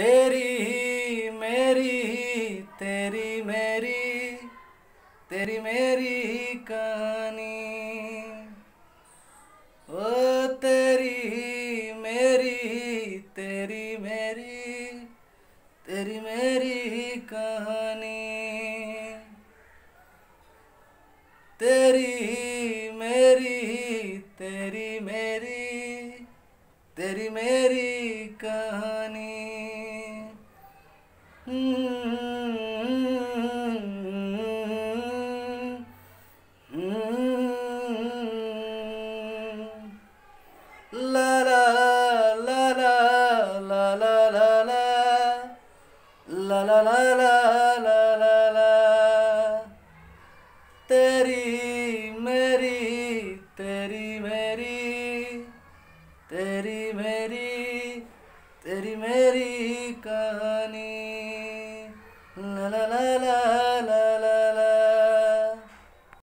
तेरी मेरी कहानी, ओ तेरी मेरी कहानी, तेरी मेरी कहानी। La la la la la la, तेरी मेरी कहानी, la la la la।